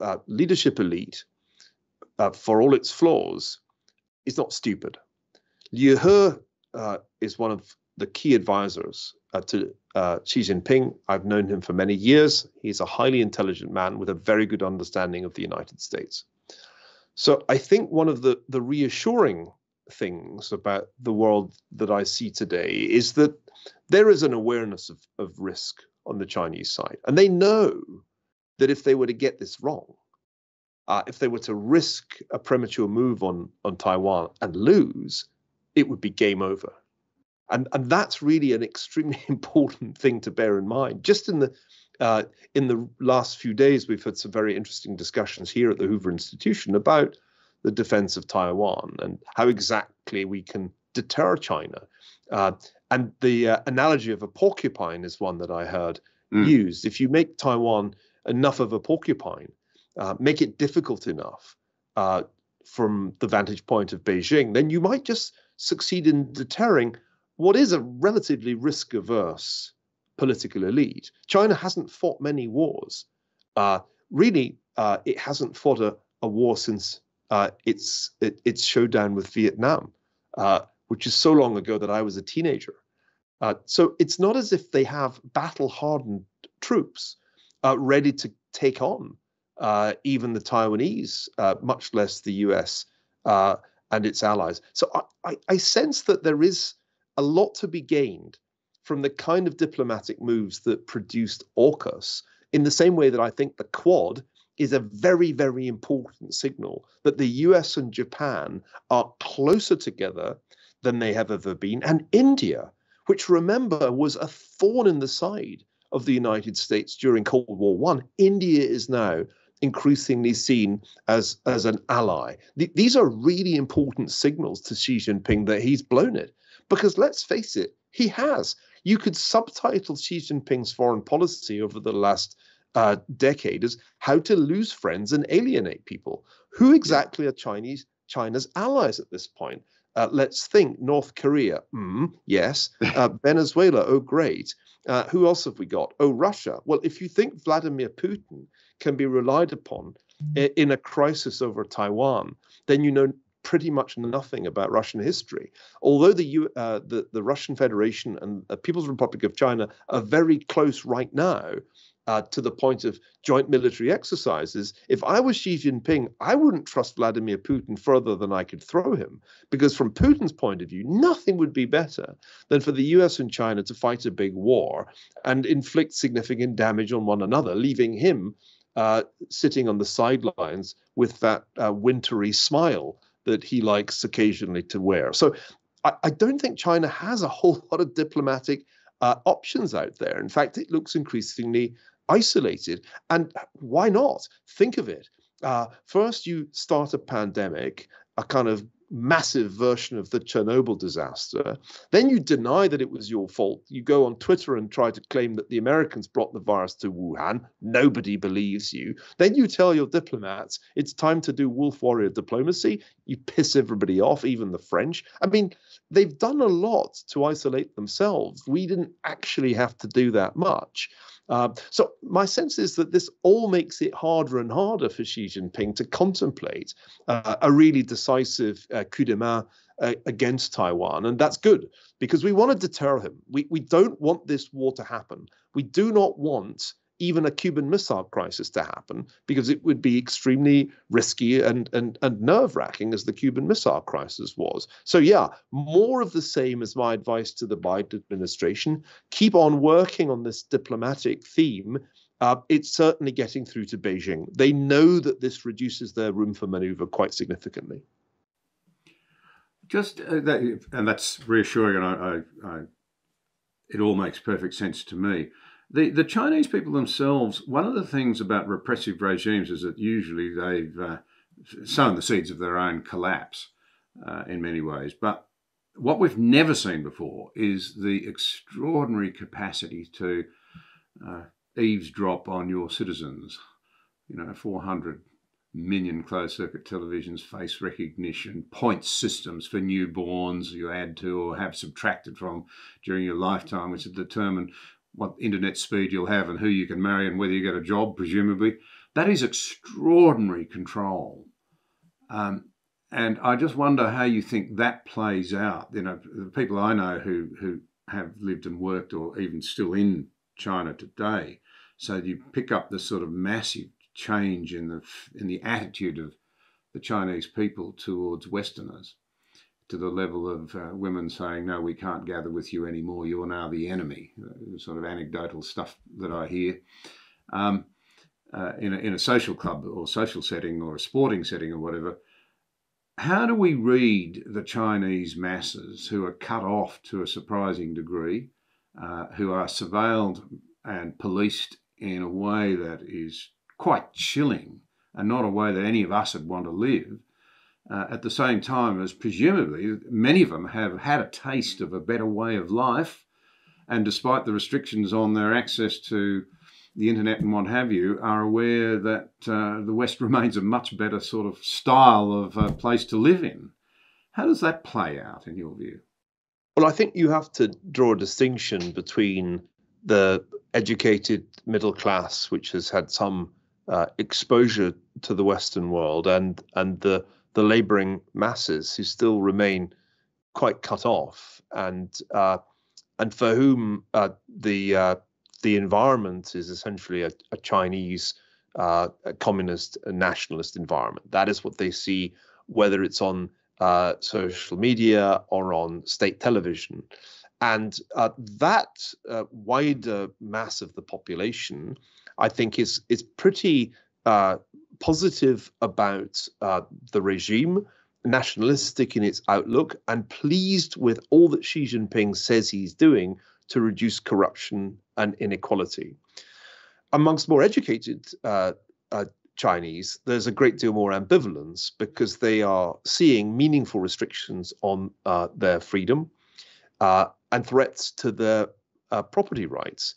uh, leadership elite, uh, for all its flaws, is not stupid. Liu He uh, is one of the key advisors uh, to uh, Xi Jinping. I've known him for many years. He's a highly intelligent man with a very good understanding of the United States. So I think one of the, the reassuring things about the world that I see today is that there is an awareness of, of risk on the Chinese side. And they know that if they were to get this wrong, uh, if they were to risk a premature move on, on Taiwan and lose, it would be game over. And, and that's really an extremely important thing to bear in mind. Just in the uh, in the last few days, we've had some very interesting discussions here at the Hoover Institution about the defense of Taiwan and how exactly we can deter China. Uh, and the uh, analogy of a porcupine is one that I heard mm. used. If you make Taiwan enough of a porcupine, uh, make it difficult enough uh, from the vantage point of Beijing, then you might just succeed in deterring what is a relatively risk-averse political elite. China hasn't fought many wars. Uh, really, uh, it hasn't fought a, a war since uh, its it, its showdown with Vietnam, uh, which is so long ago that I was a teenager. Uh, so it's not as if they have battle-hardened troops uh, ready to take on uh, even the Taiwanese, uh, much less the U S uh, and its allies. So I, I, I sense that there is a lot to be gained from the kind of diplomatic moves that produced AUKUS, in the same way that I think the Quad is a very, very important signal that the U S and Japan are closer together than they have ever been. And India, which remember was a thorn in the side of the United States during Cold War One, India is now increasingly seen as, as an ally. Th- these are really important signals to Xi Jinping that he's blown it. Because let's face it, he has. You could subtitle Xi Jinping's foreign policy over the last uh, decade as how to lose friends and alienate people. Who exactly are Chinese China's allies at this point? Uh, let's think North Korea. Mm, yes. Uh, Venezuela. Oh, great. Uh, who else have we got? Oh, Russia. Well, if you think Vladimir Putin can be relied upon in a crisis over Taiwan, then you know pretty much nothing about Russian history. Although the, U, uh, the the Russian Federation and the People's Republic of China are very close right now uh, to the point of joint military exercises, if I was Xi Jinping, I wouldn't trust Vladimir Putin further than I could throw him. Because from Putin's point of view, nothing would be better than for the U S and China to fight a big war and inflict significant damage on one another, leaving him uh, sitting on the sidelines with that uh, wintry smile that he likes occasionally to wear. So I, I don't think China has a whole lot of diplomatic uh, options out there. In fact, it looks increasingly isolated. And why not? Think of it. Uh, first, you start a pandemic, a kind of massive version of the Chernobyl disaster. Then you deny that it was your fault. You go on Twitter and try to claim that the Americans brought the virus to Wuhan. Nobody believes you. Then you tell your diplomats it's time to do wolf warrior diplomacy. You piss everybody off, even the French. I mean, they've done a lot to isolate themselves. We didn't actually have to do that much. Uh, so my sense is that this all makes it harder and harder for Xi Jinping to contemplate uh, a really decisive uh, coup de main uh, against Taiwan. And that's good, because we want to deter him. We, we don't want this war to happen. We do not want even a Cuban Missile Crisis to happen, because it would be extremely risky and, and, and nerve-wracking, as the Cuban Missile Crisis was. So yeah, more of the same is my advice to the Biden administration. Keep on working on this diplomatic theme. Uh, it's certainly getting through to Beijing. They know that this reduces their room for maneuver quite significantly. Just, uh, that, and that's reassuring, and I, I, I, it all makes perfect sense to me. The, the Chinese people themselves, one of the things about repressive regimes is that usually they've uh, sown the seeds of their own collapse uh, in many ways. But what we've never seen before is the extraordinary capacity to uh, eavesdrop on your citizens. You know, four hundred million closed-circuit televisions, face recognition, point systems for newborns you add to or have subtracted from during your lifetime, which will determine what internet speed you'll have and who you can marry and whether you get a job, presumably. That is extraordinary control. Um, and I just wonder how you think that plays out. You know, the people I know who, who have lived and worked or even still in China today, so you pick up this sort of massive change in the, in the attitude of the Chinese people towards Westerners, to the level of uh, women saying, no, we can't gather with you anymore, you're now the enemy, uh, sort of anecdotal stuff that I hear. Um, uh, in, a, in a social club or social setting or a sporting setting or whatever, how do we read the Chinese masses who are cut off to a surprising degree, uh, who are surveilled and policed in a way that is quite chilling and not a way that any of us would want to live, uh, at the same time as presumably many of them have had a taste of a better way of life, and despite the restrictions on their access to the internet and what have you, are aware that uh, the West remains a much better sort of style of uh, place to live in. How does that play out in your view? Well, I think you have to draw a distinction between the educated middle class, which has had some uh, exposure to the Western world, and and the the labouring masses who still remain quite cut off, and uh, and for whom uh, the uh, the environment is essentially a, a Chinese uh, a communist and nationalist environment. That is what they see, whether it's on uh, social media or on state television. And uh, that uh, wider mass of the population, I think, is, is pretty uh, positive about uh, the regime, nationalistic in its outlook, and pleased with all that Xi Jinping says he's doing to reduce corruption and inequality. Amongst more educated uh, uh, Chinese, there's a great deal more ambivalence because they are seeing meaningful restrictions on uh, their freedom uh, and threats to their uh, property rights.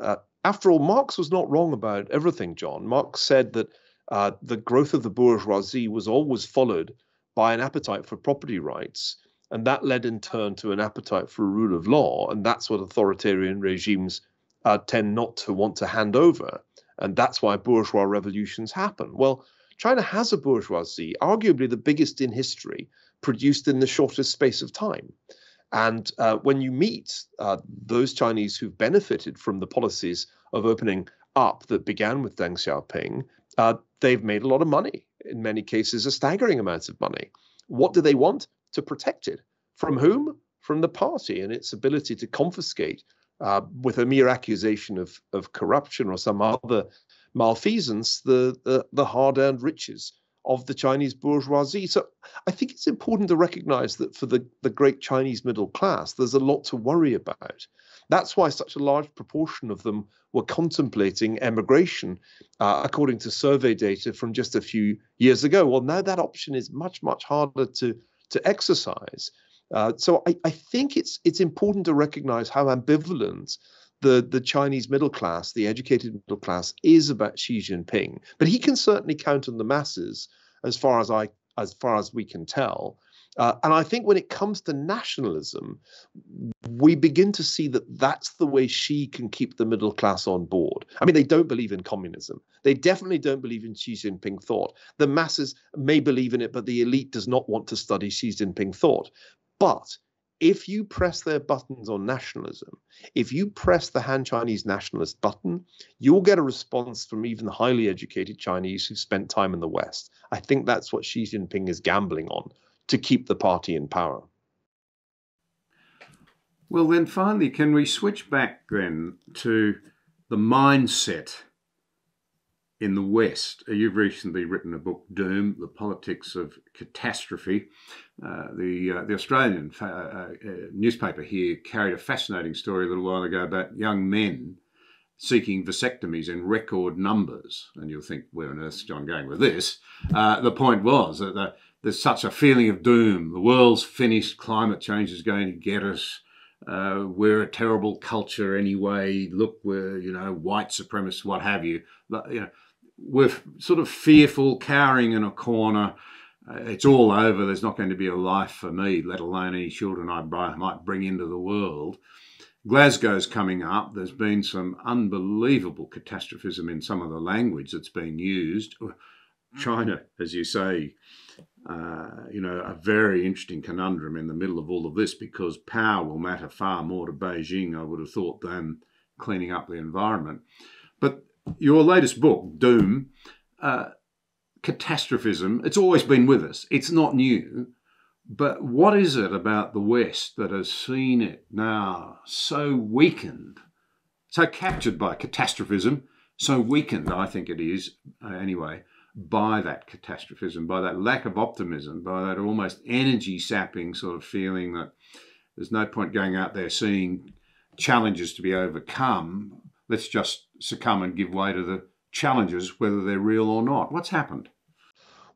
Uh, after all, Marx was not wrong about everything, John. Marx said that uh, the growth of the bourgeoisie was always followed by an appetite for property rights, and that led in turn to an appetite for a rule of law, and that's what authoritarian regimes uh, tend not to want to hand over, and that's why bourgeois revolutions happen. Well, China has a bourgeoisie, arguably the biggest in history, produced in the shortest space of time. And uh, when you meet uh, those Chinese who've benefited from the policies of opening up that began with Deng Xiaoping, uh, they've made a lot of money, in many cases a staggering amount of money. What do they want? To protect it. From whom? From the party and its ability to confiscate uh, with a mere accusation of, of corruption or some other malfeasance the, the, the hard-earned riches of the Chinese bourgeoisie. So I think it's important to recognize that for the, the great Chinese middle class, there's a lot to worry about. That's why such a large proportion of them were contemplating emigration, uh, according to survey data from just a few years ago. Well, now that option is much, much harder to, to exercise. Uh, so I, I think it's it's important to recognize how ambivalent the, the Chinese middle class, the educated middle class, is about Xi Jinping. But he can certainly count on the masses, as far as I as far as we can tell. Uh, and I think when it comes to nationalism, we begin to see that that's the way Xi can keep the middle class on board. I mean, they don't believe in communism. They definitely don't believe in Xi Jinping thought. The masses may believe in it, but the elite does not want to study Xi Jinping thought. But if you press their buttons on nationalism, if you press the Han Chinese nationalist button, you'll get a response from even highly educated Chinese who've spent time in the West. I think that's what Xi Jinping is gambling on to keep the party in power. Well, then finally, can we switch back then to the mindset in the West? You've recently written a book, Doom: The Politics of Catastrophe. Uh, the, uh, the Australian uh, uh, newspaper here carried a fascinating story a little while ago about young men seeking vasectomies in record numbers. And you'll think, where on earth is John going with this? Uh, the point was that the, there's such a feeling of doom. The world's finished. Climate change is going to get us. Uh, we're a terrible culture anyway. Look, we're, you know, white supremacists, what have you. But, you know, we're sort of fearful, cowering in a corner. Uh, it's all over. There's not going to be a life for me, let alone any children I might bring into the world. Glasgow's coming up. There's been some unbelievable catastrophism in some of the language that's been used. China, as you say, Uh, you know, a very interesting conundrum in the middle of all of this, because power will matter far more to Beijing, I would have thought, than cleaning up the environment. But your latest book, Doom, uh, catastrophism, it's always been with us. It's not new. But what is it about the West that has seen it now so weakened, so captured by catastrophism, so weakened, I think it is, uh, anyway, by that catastrophism, by that lack of optimism, by that almost energy-sapping sort of feeling that there's no point going out there seeing challenges to be overcome. Let's just succumb and give way to the challenges, whether they're real or not. What's happened?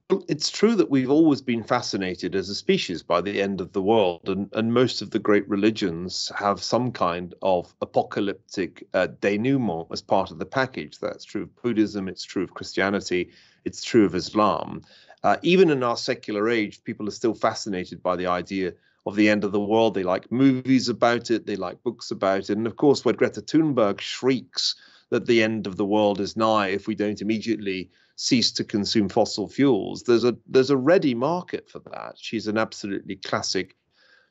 Well, it's true that we've always been fascinated as a species by the end of the world, and, and most of the great religions have some kind of apocalyptic uh, denouement as part of the package. That's true of Buddhism, it's true of Christianity, it's true of Islam. Uh, even in our secular age, people are still fascinated by the idea of the end of the world. They like movies about it, they like books about it, and of course when Greta Thunberg shrieks that the end of the world is nigh if we don't immediately cease to consume fossil fuels, There's a there's a ready market for that. She's an absolutely classic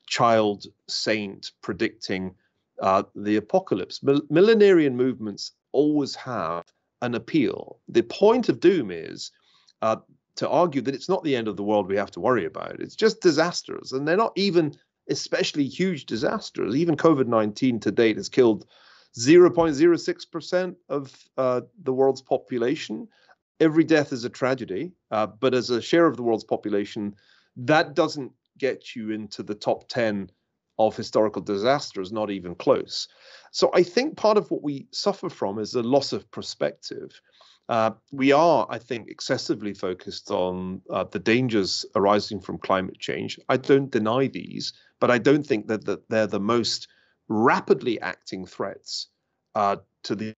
child saint predicting uh, the apocalypse. Mill- millenarian movements always have an appeal. The point of doom is uh, to argue that it's not the end of the world we have to worry about. It's just disasters, and they're not even especially huge disasters. Even COVID nineteen to date has killed zero point zero six percent of uh, the world's population. Every death is a tragedy, uh, but as a share of the world's population, that doesn't get you into the top ten of historical disasters, not even close. So I think part of what we suffer from is a loss of perspective. Uh, we are, I think, excessively focused on uh, the dangers arising from climate change. I don't deny these, but I don't think that, that they're the most rapidly acting threats uh, to the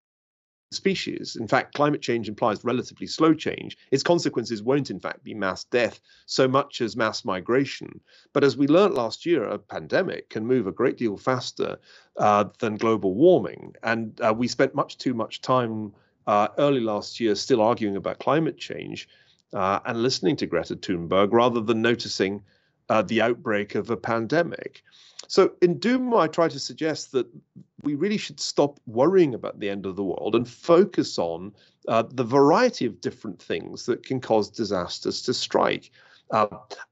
species. In fact, climate change implies relatively slow change. Its consequences won't, in fact, be mass death so much as mass migration. But as we learned last year, a pandemic can move a great deal faster uh, than global warming. And uh, we spent much too much time uh, early last year still arguing about climate change uh, and listening to Greta Thunberg rather than noticing uh, the outbreak of a pandemic. So in Doom, I try to suggest that we really should stop worrying about the end of the world and focus on uh, the variety of different things that can cause disasters to strike. Uh,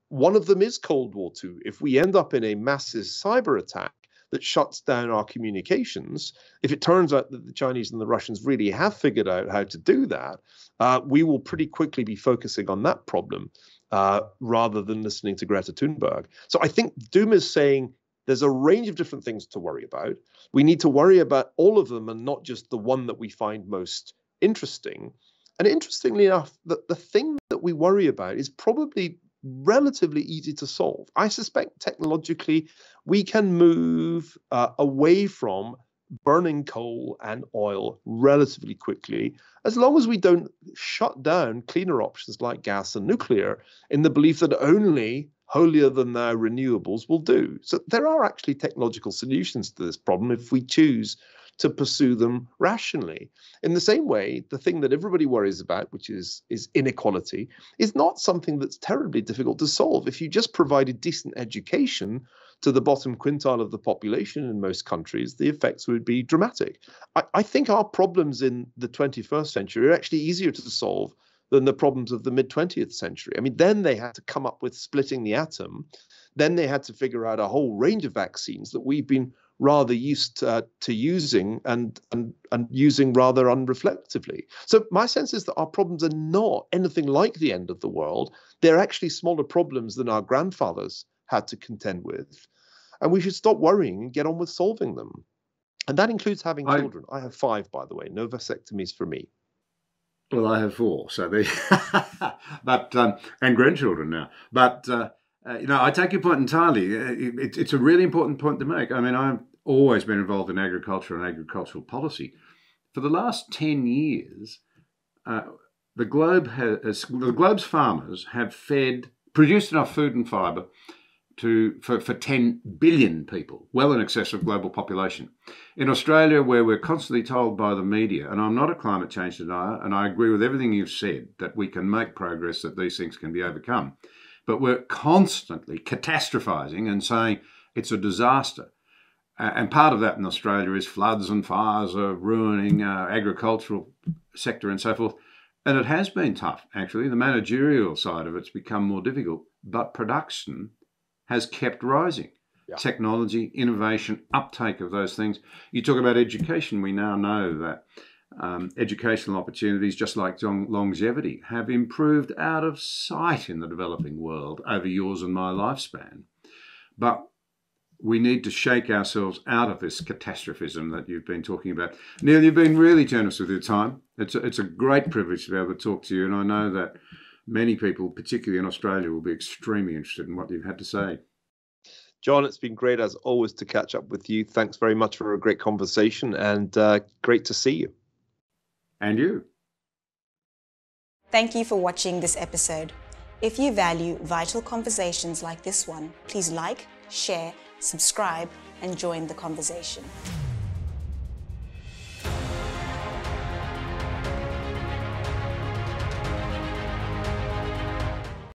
one of them is Cold War Two. If we end up in a massive cyber attack that shuts down our communications, if it turns out that the Chinese and the Russians really have figured out how to do that, uh, we will pretty quickly be focusing on that problem uh, rather than listening to Greta Thunberg. So I think Doom is saying, there's a range of different things to worry about. We need to worry about all of them and not just the one that we find most interesting. And interestingly enough, the, the thing that we worry about is probably relatively easy to solve. I suspect technologically we can move uh, away from burning coal and oil relatively quickly, as long as we don't shut down cleaner options like gas and nuclear in the belief that only holier than thou renewables will do. So there are actually technological solutions to this problem if we choose to pursue them rationally. In the same way, the thing that everybody worries about, which is, is inequality, is not something that's terribly difficult to solve. If you just provided decent education to the bottom quintile of the population in most countries, the effects would be dramatic. I, I think our problems in the twenty-first century are actually easier to solve than the problems of the mid-twentieth century. I mean, then they had to come up with splitting the atom. Then they had to figure out a whole range of vaccines that we've been rather used uh, to using and, and, and using rather unreflectively. So my sense is that our problems are not anything like the end of the world. They're actually smaller problems than our grandfathers had to contend with. And we should stop worrying and get on with solving them. And that includes having I... children. I have five, by the way. No vasectomies for me. Well, I have four, so they, but um, and grandchildren now. But uh, uh, you know, I take your point entirely. It, it, it's a really important point to make. I mean, I've always been involved in agriculture and agricultural policy. For the last ten years, uh, the globe has the globe's farmers have fed produced enough food and fibre to for, for ten billion people, well in excess of global population. In Australia, where we're constantly told by the media, and I'm not a climate change denier, and I agree with everything you've said, that we can make progress, that these things can be overcome, but we're constantly catastrophizing and saying it's a disaster. Uh, and part of that in Australia is floods and fires are ruining our agricultural sector and so forth. And it has been tough, actually. The managerial side of it's become more difficult, but production has kept rising. Yeah. Technology, innovation, uptake of those things. You talk about education. We now know that um, educational opportunities, just like longevity, have improved out of sight in the developing world over yours and my lifespan. But we need to shake ourselves out of this catastrophism that you've been talking about. Neil, you've been really generous with your time. It's a, it's a great privilege to be able to talk to you, and I know that many people, particularly in Australia, will be extremely interested in what you've had to say. John, it's been great as always to catch up with you. Thanks very much for a great conversation, and uh, great to see you. And you. Thank you for watching this episode. If you value vital conversations like this one, please like, share, subscribe, and join the conversation.